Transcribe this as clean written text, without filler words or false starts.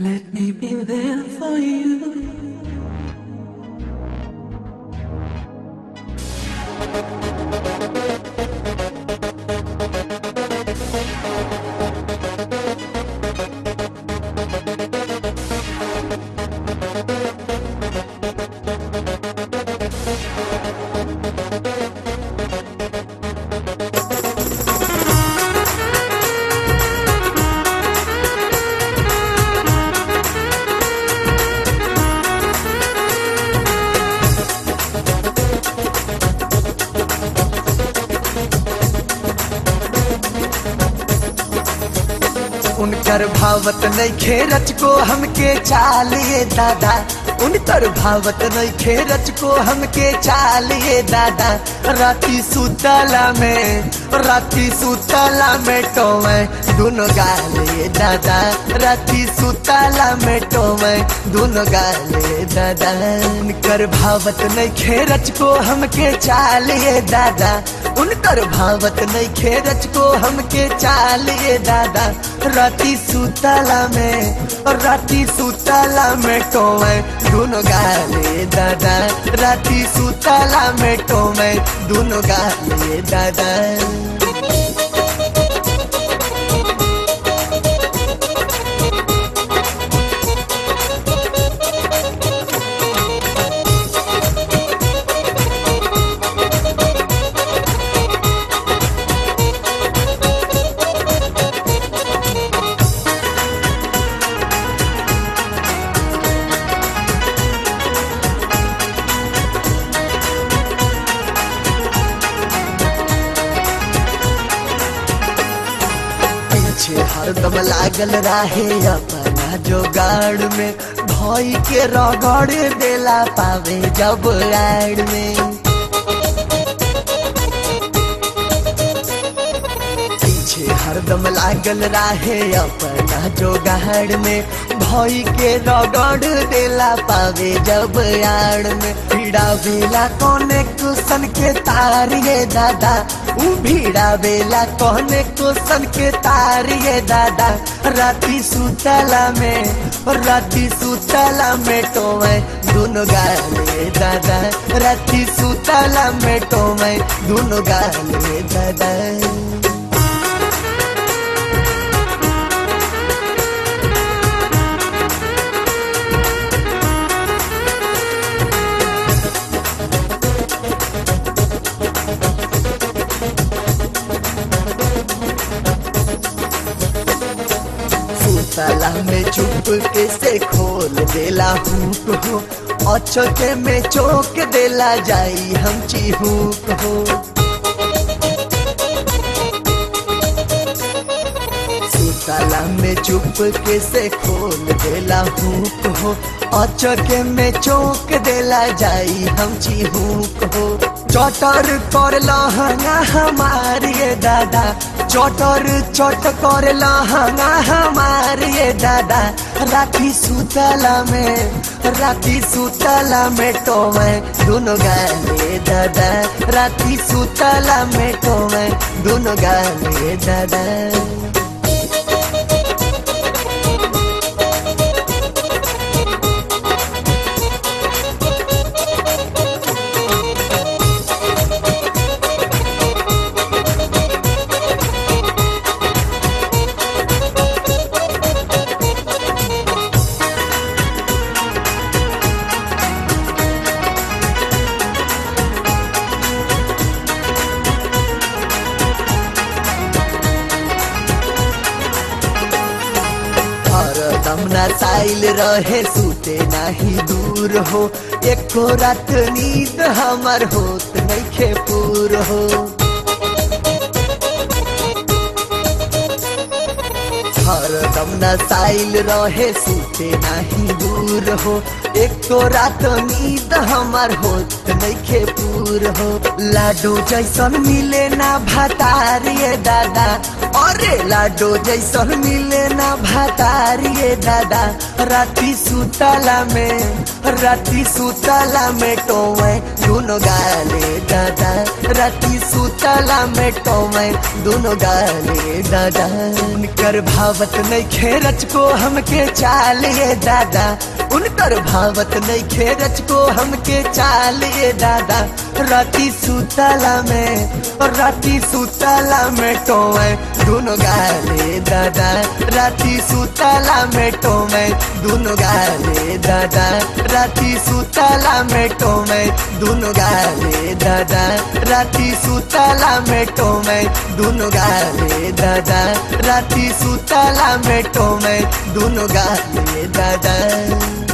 Let me be there for you. उनकर भावत नइखे रचको हमके चालिए दादा, उनकर भावत नइखे रचको हमके चालिए दादा। राती सुतला में टोवे दुनो गाले दादा, राती सुतला में टोवे दुनो गाले दादा। उनकर भावत नइखे रचको हमके चालिए दादा, उनकर भावत नइखे रचको हमके चालिए दादा। राती सुतला में टोवे दुनो गाले दादा, राती सुतला में टोवे दुनो गाले दादा। हरदम लागल रहे अपना जोगाड़ में, भई के रगड़ देला पावे जब आड़ में। पीछे हरदम लागल रहे अपना जोगाड़ में, भई के रगड़ देला पावे जब आड़ में। भिड़ावेला कोने कुसन के तारिये दादा, भिड़ावेला कोने कुसन के तारिये दादा। राती सुतला में टोवे दुनो गाले दादा, राती सुतला में टोवे दुनो गाले दादा। सुतला में चुपके से खोल देला हुक हो, अचके में चौक देला जाई हम चिहुक हो। सुतला में चुपके से खोल देला हुक हो, अचके में चौक देला जाई हम चिहुक हो। चटर कर लहंगा हमारी दादा, चटर चट कर लहंगा हमारी दादा। राती सुतला में टोवे दुनो गाले दादा, राती सुतला में टोवे दुनो गाले दादा। साइल रहे सूते नहीं दूर हो, एको रात नींद हमार होत नइखे पूर हो। हरदम न साइल रहे सूते नहीं दूर दूर हो, एको रात नींद हमार होत नइखे पूर हो। लाडो जैसन मिले ना भतारिये दादा, अरे लाडो जैसन मिले ना भतारिये दादा। राती सुतला में टोवे दुनो गाले दादा, राती सुतला में टोवे दुनो गाले दादा। उनकर भावत नइखे रचको हमके चालिए दादा, उनकर भावत नइखे रचको हमके चालिए दादा। राती सुतला में टोवे दुनो गाले दादा, राती सुतला में टोवे दुनो गाले दादा। राती सुतला में टोवे दुनो गाले दादा, राती सुतला में टोवे दुनो गाले दादा। राती सुतला में टोवे दुनो गाले दादा।